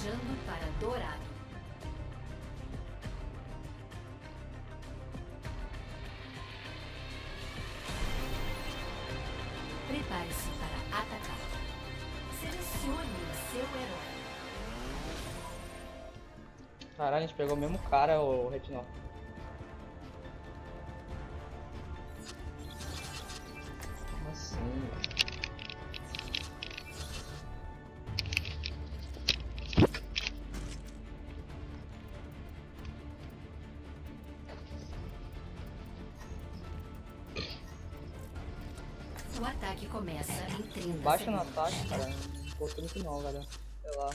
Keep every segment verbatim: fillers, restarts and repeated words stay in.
viajando para Dourado. Prepare-se para atacar. Selecione o seu herói. Caralho, a gente pegou o mesmo cara, o Retinol. Como assim? O ataque começa em trinta segundos. Baixa no ataque, cara. Voltou no final, galera. Sei lá.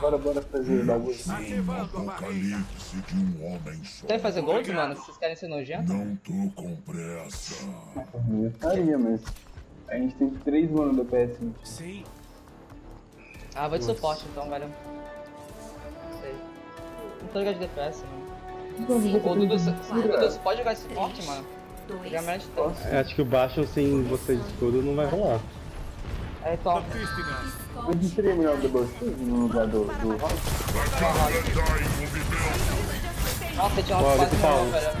Bora, bora fazer o bagulho. Ativando a barriga. Deve fazer gold, mano? Vocês querem ser nojento? Não tô com pressa. Eu estaria, mas a gente tem três manos do P S. Sim. Ah, vou de suporte então, galera. Não sei. Não tô ligado de D P S, mano. Ô, Dudu, você pode jogar de suporte, mano? É, acho que o baixo sem você de escudo não vai rolar. É top. Eu distrei melhor do Buster no lugar do Rock. Nossa, tinha uma quase morreu, velho.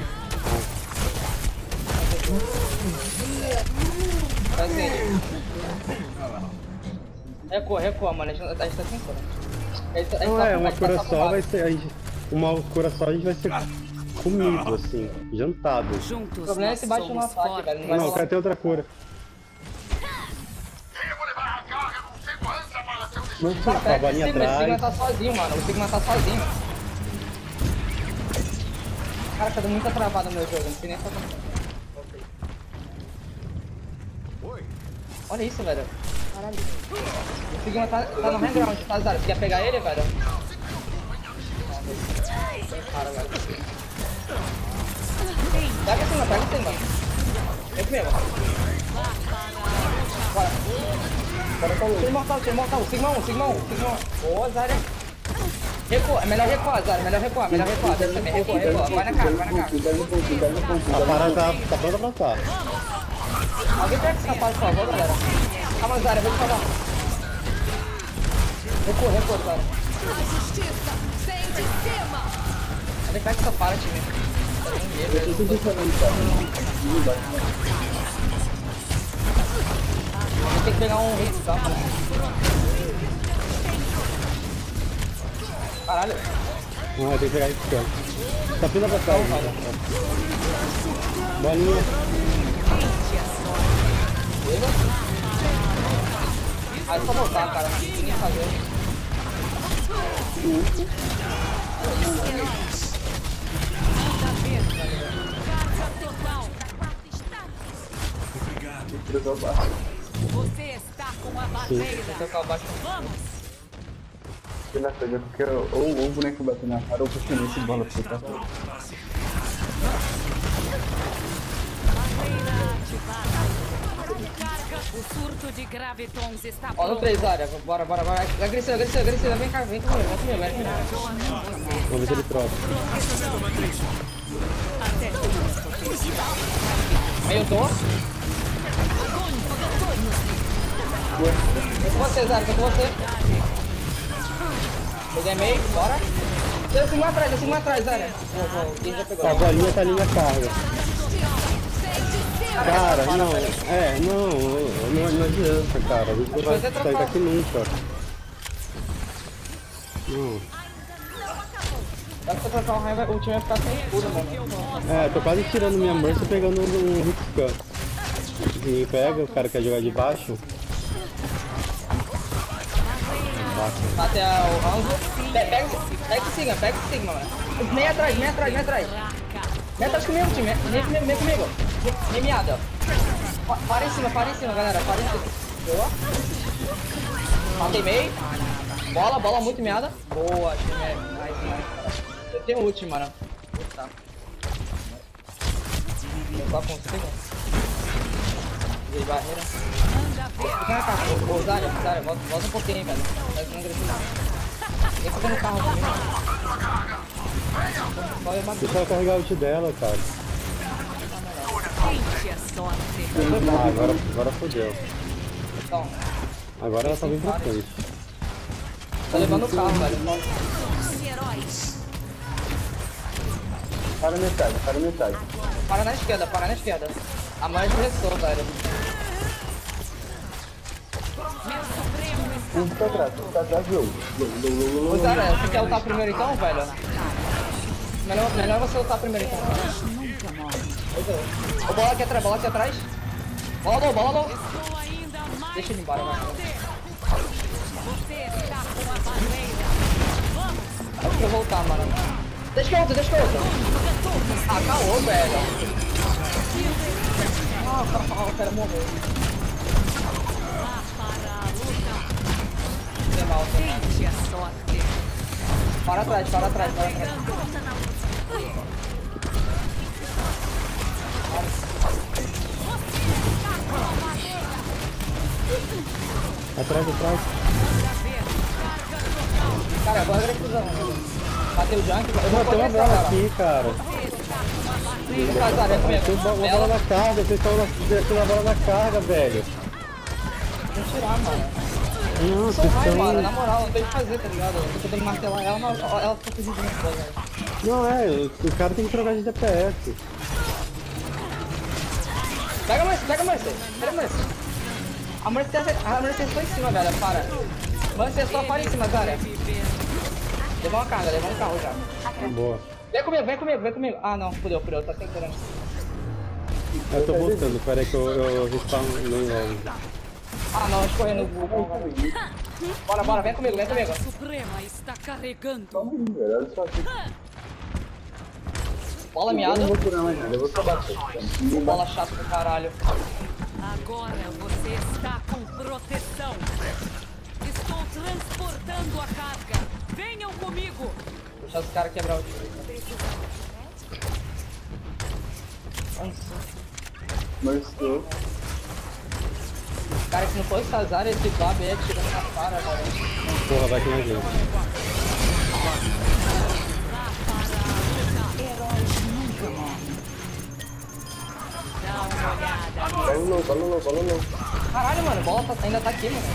Recua, recua, mano. A gente tá sem cura. A gente, a gente não tá, é, uma cura tá só vai ser. A gente, uma cura só a gente vai ser. Comigo, assim, jantado. Juntos, o problema é se bate uma faca, velho. Não, vai não, quero ter outra cura. Devo levar a carga com segurança para seu destino. Não, cara, eu consigo, eu consigo matar sozinho, mano. Eu consigo matar sozinho. Cara, tá dando muita travada no meu jogo. Não sei nem se tá acontecendo. Olha isso, velho. Caralho. O Sigma tá, tá no background, tá azar. Você quer pegar ele, velho? Cara, velho. Pega esse mano, pega esse mano. Vem comigo. Bora. Bora com o Tem mortal, tem mortal. Sigma um, Sigma um, Sigma um. Boa, Zarya. Recua, é melhor recuar, Zarya. Melhor recuar, melhor recuar. Deve saber, recua, recua. Vai na cara, vai na cara. A parada tá pronta pra plantar. Alguém pega esse rapaz, por favor, galera. Calma, Zarya, vou te pagar. Recua, recua, Zarya. Alguém pega essa parada, time. Eu tô funcionando, tá? Vou ter que pegar um hit, tá? Caralho! Não, eu tenho que pegar hit, cara. Tá tudo abraçado, cara. Bolinha! Beleza? Ah, é só voltar, cara. Não tem ninguém fazer. Você está com a barreira. Vamos! Porque ou o boneco bateu na cara ou continuou esse bola pra você tá. Barreira ativada. Carga, o surto de gravitons está pronto. Olha o três área, bora, bora, bora. Agressiva, agressiva, agressiva. Vem cá, vem comigo, vem comigo. Vamos ver se ele troca. Aí eu tô. É com você, Zarya, é com você. Peguei meio, bora. Tem um atrás, tem um atrás, Zarya. A bolinha tá ali na carga. Cara, não, é, não, não, não adianta, cara. A gente não vai sair daqui nunca. Hum. Dá pra trocar o raio, o time vai ficar sem escudo, mano. É, tô quase tirando minha Mercy e pegando um hitscan. Ninguém pega, o cara quer jogar de baixo. Até o round. Pega o Sigma, pega o Sigma, mano. Meia atrás, meia atrás, meia atrás. Meia atrás comigo, time. Meia comigo. Meia meada. Para em cima, para em cima, galera. Para em cima. Boa. Matei meio. Bola, bola muito meada. Boa, time. Eu tenho ult, mano. Tá. Vou só consigo. Barreira. Ô, Zarya, Zarya, volta, volta um pouquinho aí, velho. Mas não agressivo. Vem ficar no carro comigo. Deixa ela carregar o ult dela, cara. Ah, agora, agora fodeu. Então, agora ela tá bem pra frente. Tá levando o carro, velho. Para metade, para metade. Para na esquerda, para na esquerda. A mais pressão, velho. Um tá atrás, um tá atrás de outro. Cara, você quer lutar primeiro então, velho? Melhor, melhor você lutar primeiro então. Ó, bola aqui atrás, bola aqui atrás. Bola low, bola low. Deixa ele embora, velho. Acho que eu vou voltar, mano. Deixa que eu outra, deixa que eu outra. Ah, caô, velho. Ah, o cara morreu. Foi mal, cara. Para atrás, para atrás, para atrás. Atrás, atrás. Cara, agora é gratuitão. Bateu o junk, eu vou bater uma bola aqui, cara. Sim, Casaré, pegou. Uma bola na carga, vocês estão deixando a bola na carga, velho. Vou tirar, mano. Isso, vai, mano. Na moral, não tem o que fazer, tá ligado? Eu tô tentando martelar ela, mas ela fica fugindo muito, velho. Não, é, o cara tem que trocar de D P S. Pega mais, pega mais, pega mais. A Mercedes foi em cima, velho, para. Mercedes só para em cima, cara. Levou uma carga, levou um carro já. Boa. Vem comigo, vem comigo, vem comigo. Ah não, fudeu, fudeu, tá sem grana. Eu tô voltando, peraí que eu, eu vou estar no lado. Ah não, escorrendo o Google. Bora, bora, vem comigo, vem comigo. Suprema está carregando. Bola miada. Eu vou curar mais nada, eu vou trabalhar. Bola chata do caralho. Agora você está com proteção. Estou transportando a carga. Venham comigo. Deixa os caras quebrar o tiro. Marcou. Cara, se não fosse Casar, esse bab é tirando na cara agora. Porra, vai que não deu. Bola low, bola low, bola low. Caralho, mano, bola ainda tá aqui, mano.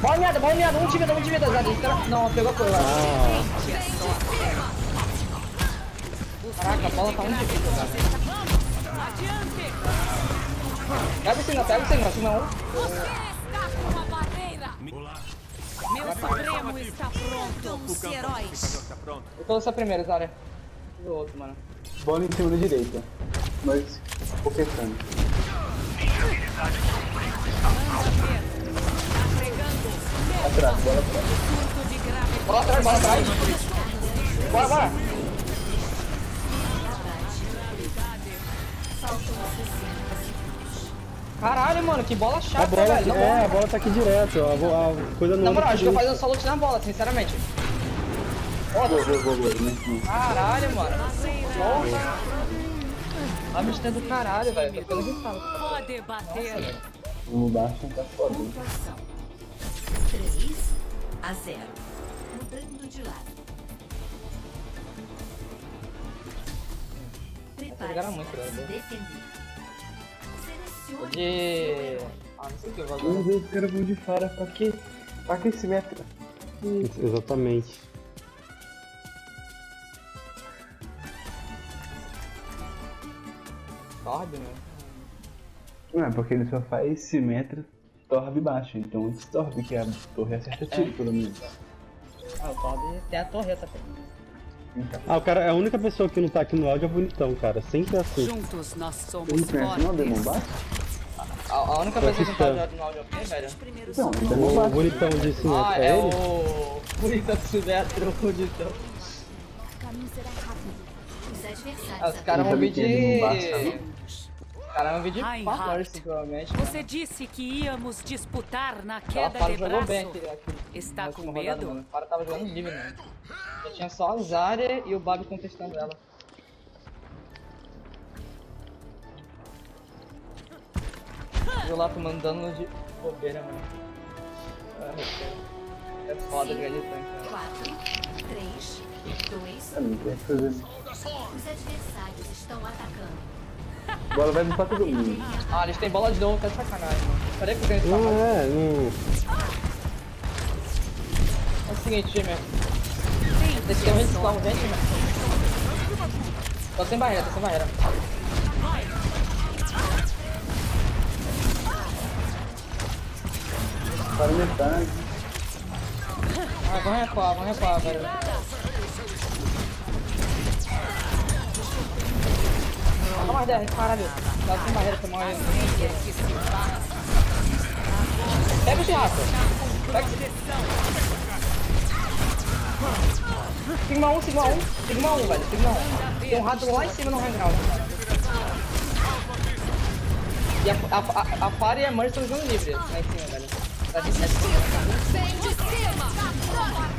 Bola meada, bola meada, um de vida, um de vida, Zé. Não, pegou a coisa. Ah. Caraca, a bola tá um de vida, Zé. Pega o sinal, pega o sinal, senão. Você está com a barreira. Meu supremo está pronto, os heróis. Eu tô nessa primeira, Zé. Do outro, mano. Bola em cima da direita, mas vou pensando. Atrás, bola atrás. Bola atrás, bola atrás. Bora, bora. Caralho, mano, que bola chata, bola, velho. Não, é, a bola tá aqui direto, ó. A coisa não. Na moral, acho que eu fazendo só loot na bola, sinceramente. Boa, boa, boa, boa. Caralho, mano. Nossa. A mistura do caralho, velho. Tô pelo que fala. Pode bater. O baixo tá foda. três a zero. Mudando de lado. Prepare-se para se defender. Ah, não sei o que eu vou agora. Meu Deus, cara, vou de fora. Pra que? Pra que esse metro? Exatamente. Torb, né? Não, é porque ele só faz simetro, torbe baixo, então antes torbe que a torre acerta tiro, é. Pelo menos. Ah, o torbe tem a torreta. Então. Ah, o cara, a única pessoa que não tá aqui no áudio é bonitão, cara, sempre assim. Juntos nós somos fortes. Não, Demon Bass? A, a única pessoa que não tá no áudio é o velho? Não, o bonitão de simetro, ah, é, é ele? O bonitão de simetro, o bonitão. O caminho será rápido. Ah, os caras vão vir de... Caramba, vídeo de provavelmente. Você disse que íamos disputar na queda de braço. Está com medo? O cara tava jogando livre, mano. Eu tinha só a Zarya e o Babi contestando ela. Eu lá tomando dano de bobeira, mano. É foda de ganhar tanto. quatro, três, dois, um. Os adversários estão atacando. Agora vai limpar todo mundo. Ah, eles têm bola de novo, tá de sacanagem, mano. Peraí que eu ganho esse papo. É, não. É o seguinte, Gêmeo. Vocês querem reciclar um vento, Gêmeo? Tô sem barreira, tô sem barreira. Para o meu tanque. Ah, vamos recuar, vamos recuar, velho. Toma mais dez, caralho. Dá sem barreira, tomou aí. Pega o teatro. Pega o Sigma um, Sigma um. Sigma um, velho. Sigma um. Tem um rato lá em cima no hangout. E a, a, a, a Fara e a Mercy estão jogando livre lá em cima, velho. Tá de sete.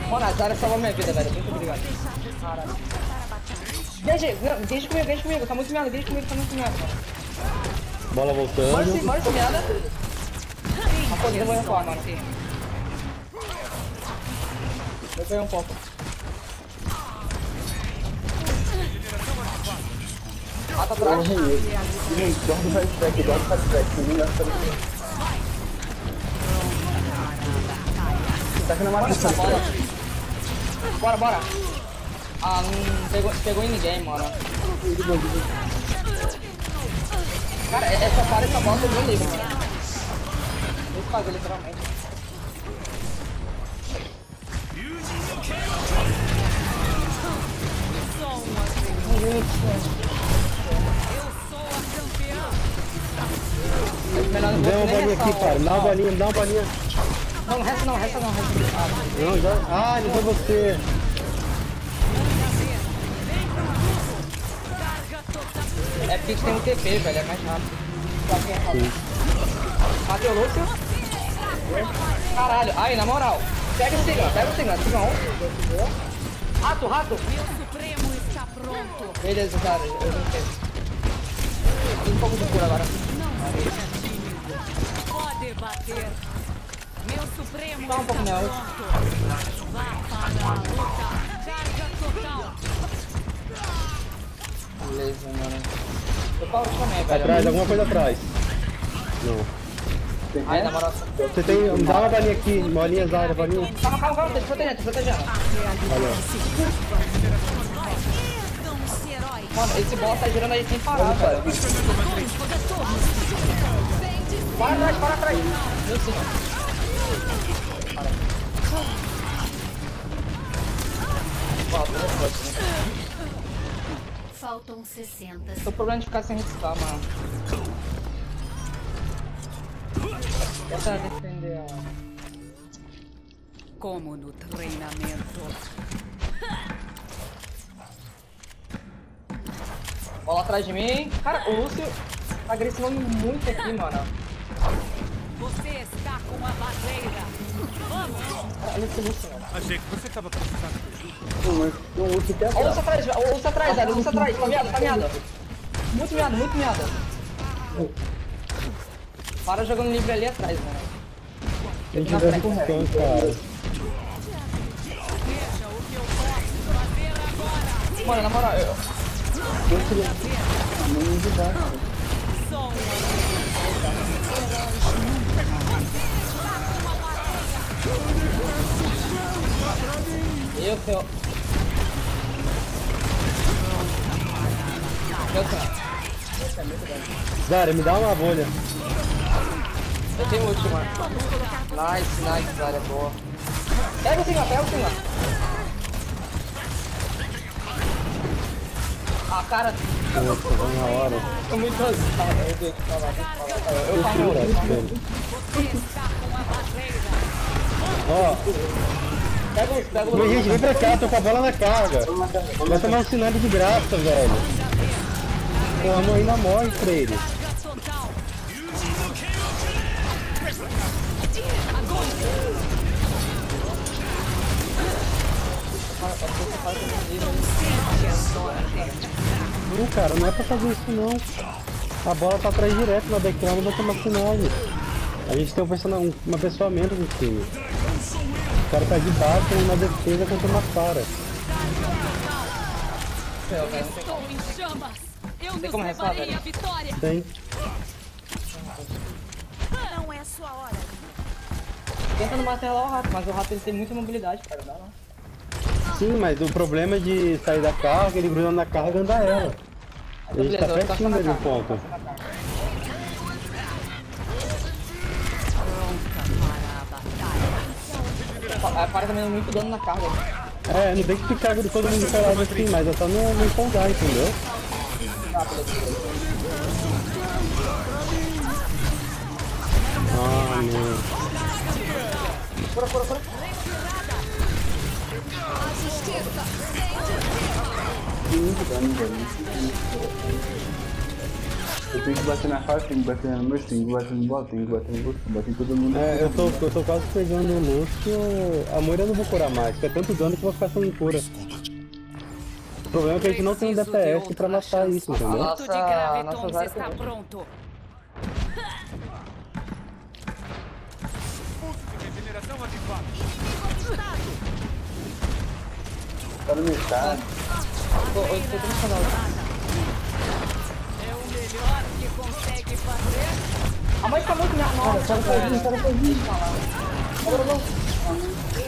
Mano, a Zara salvou minha vida, velho. Muito obrigado. Caralho. Viajei, deixa comigo, deixa comigo, tá muito merda, deixa comigo, tá muito merda. Bola voltando. Morse, morse, merda. A corrida eu vou recuar, mano. Vou pegar um pouco. Ah, tá pra lá. Gente, dorme mais back, dorme mais back, não dá pra ver. Tá aqui na marcação. Bora, bora. Ah, não pegou, pegou em ninguém, mano. Cara, essa cara, essa bola pegou livre, mano. Vou fazer literalmente. Dá uma balinha aqui, cara. Dá uma balinha, dá uma balinha. Não, resta não, resta não, resta não. Não, já... Ah, ele foi você. É porque tem um T P, velho, é mais rápido. Cadê o Lúcio? Caralho, aí, na moral. Pega o Sigma, pega o Sigma, Sigma um. Rato, rato. Beleza, cara, eu não sei. Tem um pouco de cura agora. Pode bater. Meu Supremo. Tá um pouco melhor. Beleza, mano. Eu falo também, velho. Atrás, alguma coisa atrás. Não. Ai, na moral. Você tem. Dá uma balinha aqui, uma balinha, Zara, balinha. Calma, calma, calma, tô te protegendo, tô te protegendo. Valeu. Mano, esse bola tá girando aí sem parar, velho. Para atrás, para atrás. Meu senhor. Para. Faltam sessenta. Tô problema de ficar sem resistar, mano. Deixa eu defender a... Como no treinamento. Bola atrás de mim. Cara, o Lúcio tá agressivando muito aqui, mano. Você está com a barreira. Vamos! Cara, olha esse Lúcio, mano. Achei que você tava precisando. O Lúcio atrás, o Lúcio atrás, velho. O Lúcio atrás, tá meado, tá meado. Muito meado, muito meado. Para jogando livre ali atrás, mano. Tem que fazer com o tanque, cara. Mano, na moral, eu. Não Meu Deus. Zara, me dá uma bolha. Eu tenho ult, mano. Nice, nice, Zara, boa. Pega o Sigma, pega o Sigma. Ah, cara. Nossa, vamos na hora. Tô muito assustado. Eu tenho que falar, tenho que falar. Eu falo, eu falo. Ó. Pega o, pega o... Gente, vem pra cá, tô com a bola na carga. Vai tomar um sinal de graça, velho. Pô, a mãe ainda morre pra eles. Não, cara, não é pra fazer isso não. A bola tá atrás direto na backline, vai tomar sinal. A gente tem uma pessoa a menos no time. O cara tá de baixo e na defesa contra uma Fara. Estou em chamas! Eu Não tem como restaurar, velho. Tem. Não é a sua hora. Tenta no matar lá o rato, mas o rato ele tem muita mobilidade, cara. Dá lá. Sim, mas o problema é de sair da carga, ele grudando na carga e andar ela. A gente tá pertinho dele no ponto. A cara também dá muito dano na carga. É, não tem que ficar de todo mundo calado assim, mas é só não, não empolgar, entendeu? Ah, meu. Fora, fora, fora. Tem muito dano, velho. Eu tenho que bater na faixa, tenho que bater no meu, tenho que bater no bot, tenho que bater no bot, bater em todo mundo. É, eu tô, eu tô quase pegando o Lúcio. A Moira eu não vou curar mais, porque é tanto dano que eu vou ficar sem cura. O problema é que a gente não tem D P S pra matar isso, entendeu? Nossa, a nossa zaga está pronta. Tá no mercado. Eu tô transformando. Que consegue fazer. A mãe tá muito na hora. Cara, cara, cara, cara, cara.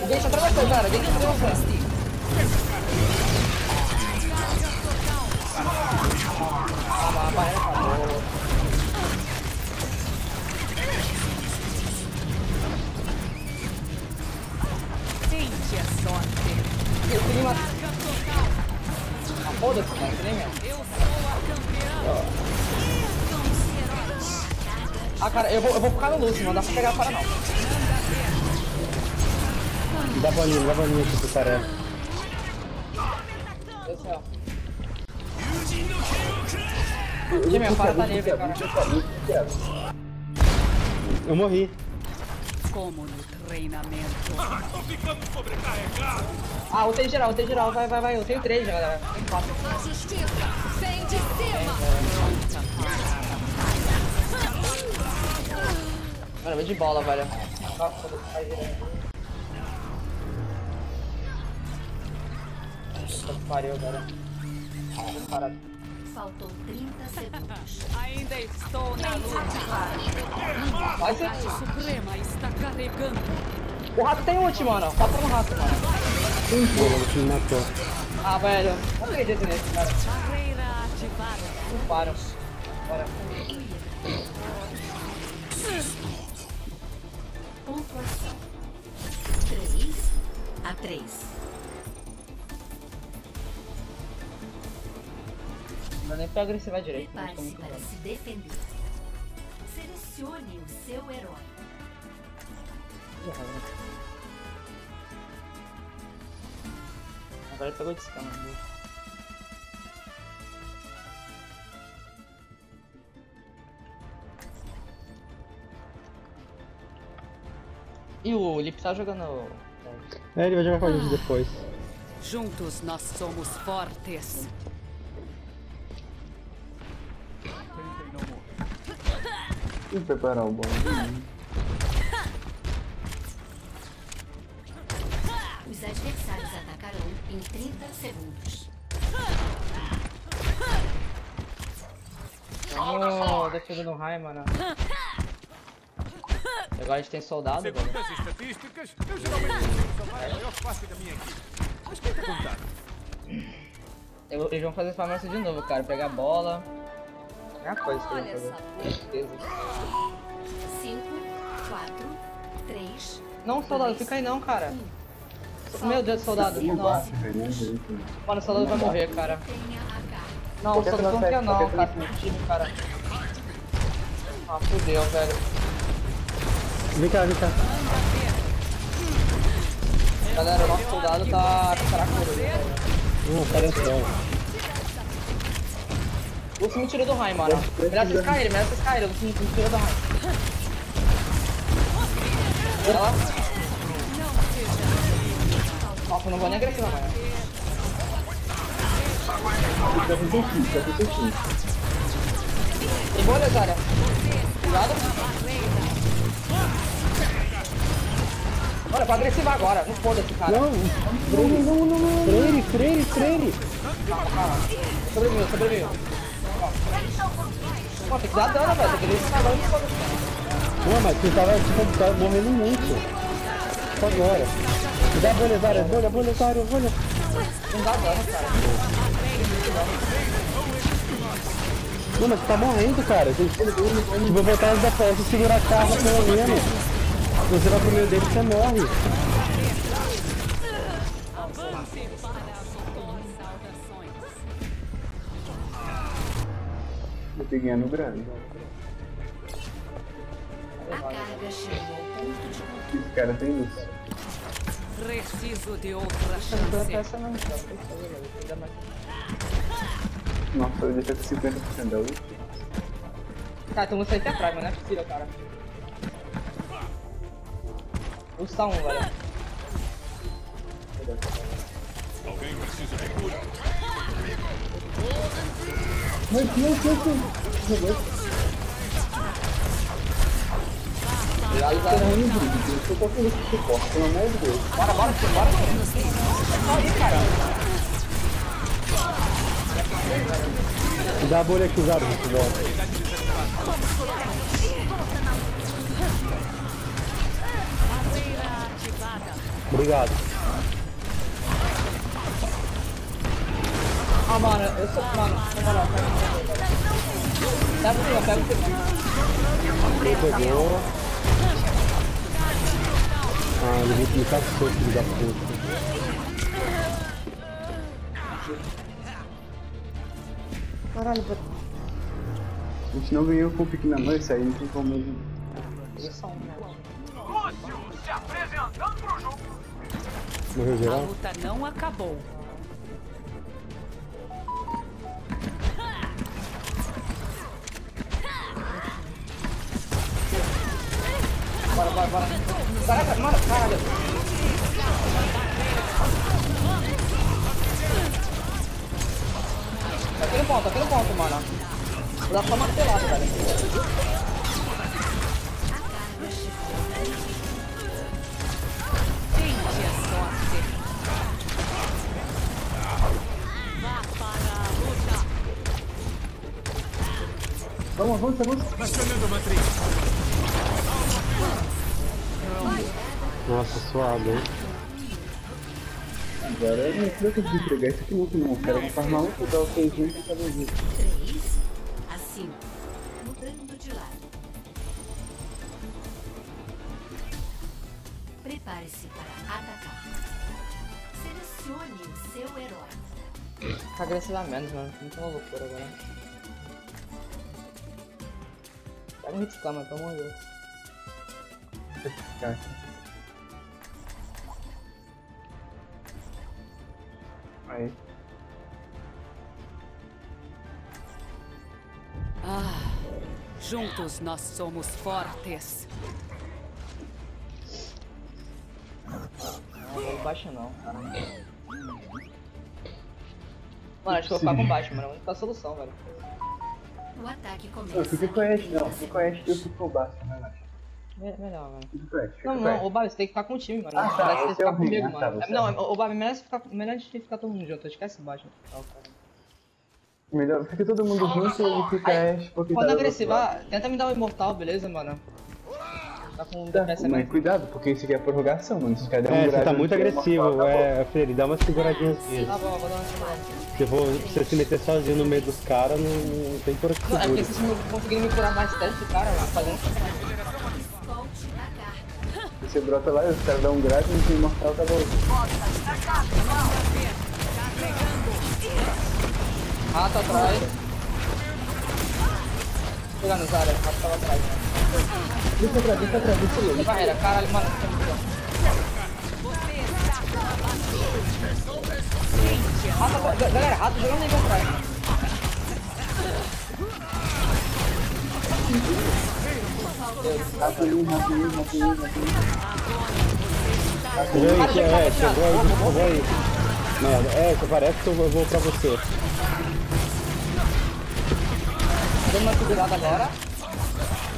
Deixa atravessar, cara. Deixa atravessar. Ah, vai, acabou. Tente a sorte. Eu queria uma... Ah, foda-se, cara. Eu sou a campeã. Ah, cara, eu vou, eu vou ficar no Lúcio, não dá pra pegar a cara, não. Dá baninho, dá baninho aqui pro cara. Deus do céu. Gente, minha cara tá livre, cara. Eu morri. Como no treinamento. Ah, tô ficando sobrecarregado. Ah, eu tenho geral, eu tenho geral, vai, vai, vai. Eu tenho três, galera. Tem quatro. A justiça vem de cima. Mano, vem de bola, velho. Nossa, pariu, velho. Faltou trinta segundos. Ainda estou na luta. Vai ser. O rato tem ult, mano. Só pra um rato, mano. Ah, velho. Não acredito nesse, cara. Não param. Bora. Pontuação três a três. Não dá nem pra agressivar direito. Prepare-se para se defender. Selecione o seu herói. Agora ele pegou descanso. E o Lip tá jogando... É, ele vai jogar com a gente depois. Juntos nós somos fortes. Vou preparar o bombe. Os adversários atacarão em trinta segundos. Oh, defesa no raio, mano. Agora a gente tem soldado. Segundo as estatísticas, eu geralmente uso a maior parte da minha equipe. Mas tenta contar. Eles vão fazer esse farmácia de novo, cara. Pegar a bola. É a coisa que eles vão fazer. Certeza. cinco, quatro, três. Não, soldado, fica aí não, cara. Meu Deus, soldado. Nossa. Mano, o soldado vai morrer, cara. Não, o soldado não quer não, cara. Meu time, cara. Ah, fudeu, velho. Vem cá, vem cá. Galera, o nosso soldado tá caracorudo. Hum, cara, é. Lúcio me tirou do raio, mano. Melhor vocês caírem, melhor vocês caírem. Lúcio me tirou do raio. Olha lá. Nossa, eu não vou nem agressiva, mano. Tá com seu time, tá com seu time. Tem boa, Lesária. Cuidado. Olha, pra agressivar agora, não foda-se, cara. Não, freire, não, não, não, não. Freire, freire, freire. Calma, calma. Sobreviveu, sobreviveu. Calma. Pô, tem que dar dano, velho. Tem que ele escalando e foda. Pô, mas tu tava, tipo, tava morrendo muito. Só agora. Dá bolha, Zara. Bolha, bolha, Zara. Bolha. Não dá dano, cara. Não, mas tu tá morrendo, cara. Eu vou botar os da porta e segurar a carga pelo menos. Se você vai pro meio dele, você morre. Eu peguei no grande. A carga chegou ao ponto de controle. Esse cara tem isso. Preciso de outra chance. Nossa, eu deixei com cinquenta por cento da ult. Tá, então você até atrás, mas não é possível, cara. Usa um, velho. Alguém precisa de cura. Meu Deus, meu Deus. Lá está indo, eu tô com isso que corta, pelo amor de Deus. Bora, bora, bora. Olha aí, cara. Dá a bolha aqui, Zaro, muito bom. Obrigado. Ah, mano, eu sou... Mano, mano, pega o pega o pegou. Ah, ele veio clicar com o seu filho da puta. Caralho, velho. A gente não ganhou com o pique na mão, isso aí não tem como mesmo. Lúcio se apresentando pro jogo. Morreu geral? A luta não acabou. Bora, bora, bora. Caraca, mano, caralho. Aqui no ponto, aqui no ponto, mano. Vou dar só uma martelada, velho. Tente a sorte. Vá para a luta. Vamos, avança, avança. Bastionando a matriz. Nossa, suave, hein? Agora eu não sei de entregar isso aqui muito não, cara. Eu vou farmar um e dar o seis pra cada vez. Assim, mudando de lado. Prepare-se para atacar. Selecione o seu herói. Caguei se lá menos, mano. Muito uma loucura agora. Pega um hit cama, pelo amor de Deus. Aí. Ah, juntos nós somos fortes. Não, não baixa não, cara. Mano, acho que eu vou ficar com baixo, mano. É a única solução, velho. O ataque começa. Não, fica com este, não. Fica com este, eu fico com baixo, relaxa. Melhor, mano. Não, não, o Babi, você tem que ficar com o time, mano. Ah, tá, você tem que ficar comigo, mano. Não, o Babi, melhor a gente ficar todo mundo junto, esquece embaixo. Melhor, fica todo mundo junto e fica Ash. Quando agressivar, tenta me dar o imortal, beleza, mano? Tá com o D P S mesmo. Mas cuidado, porque isso aqui é prorrogação, mano. É, você tá muito agressivo, é, Freire, dá umas seguradinhas assim. Tá bom, vou dar uma segurada. Se você se meter sozinho no meio dos caras, não tem por que segurar. É porque vocês não conseguiram me curar mais tanto de cara, mano, fazendo. Você brota lá e os caras dão um grave e o imortal tá bom. Mata atrás. Chega nos áreas, mata lá atrás. Deixa pra dentro, pra dentro. Tem barreira, caralho, mano. Mata, galera, rato jogando aí pra trás. Rato um, rato um, rato um, rato um. Chegou aí, chegou aí, chegou aí. Mano, é, parece que eu vou pra você. Dando uma segurada agora.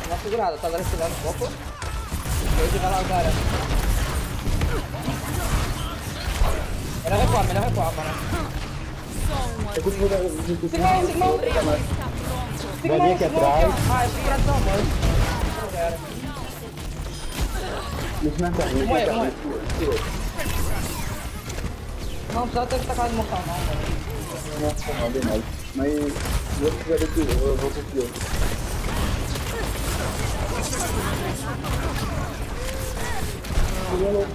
Uma segurada, tá agregando um pouco. Hoje vai lá, cara. Ela vai voar, ela vai voar, mano. Segura, segura, segura. Tem mais um aqui atrás. Ah, eu fui gratidão, mano. Morre, morre. Não precisava ter tacado no mortal, não, velho. Nossa, não, bem mais. Mas eu vou ter que eu vou ter que eu.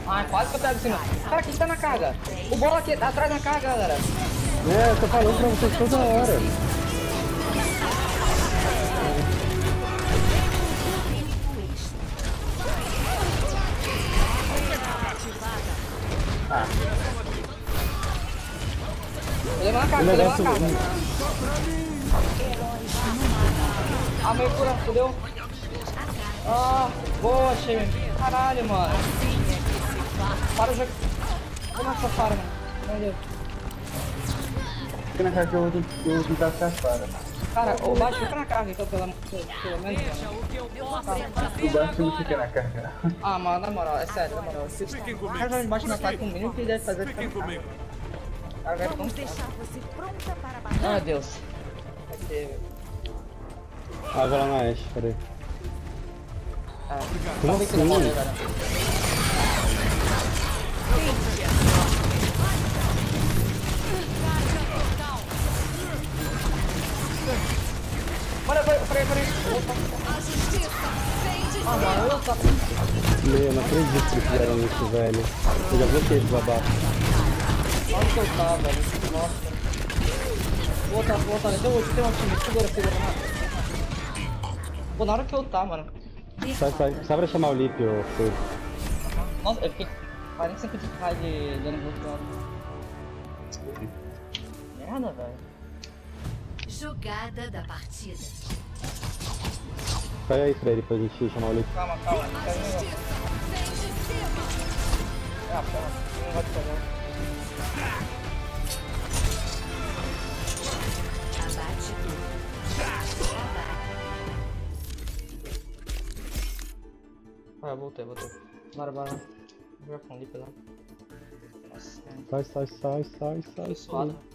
Ah, quase que eu pego assim, não. Cara, aqui está na carga. O bola aqui, atrás da carga, galera. É, eu tô falando pra vocês toda hora. Ah. Vou levar na carga, vou levar na carga. Ah, meu cura, fudeu. Ah, boa, cheio. Caralho, mano. Para o jogo. Como é que eu paro, mano? Meu Deus. Fica na carga que eu vou tentar ficar fora. Cara, o baixo fica na carga, então, pelo, pelo menos. O baixo não fica na carga. Ah, mano, na moral, é sério, na moral. O cara vai embaixo na carga com o mínimo que ele deve fazer. Fiquem comigo. Agora vamos deixar você pronta para baixar. Meu Deus. Ah, vai lá na Ashe, peraí. Ah, como assim? Bora, bora, peraí, peraí. Ah, mano, eu só... Meu, não acredito que fizeram isso, velho. Eu já bloqueei de babaca. Olha o que eu tava, velho. Nossa. Vou voltar, vou voltar. Deu outro, tem um time. Segura, segura. Pô, na hora que eu tá, mano. Sai, sai. Sabe pra chamar o Lip, ô Fui. Nossa, eu fiquei quarenta e cinco de raio de dano bloqueado. Merda, velho. Jogada da partida. Sai aí, Freddy, pra gente chamar o Lip. Calma, calma. Ah, porra. Não vai te pegar. Ah, voltei, voltei. Bora, bora. Vou jogar com o Lip lá. Sai, sai, sai, sai, sai.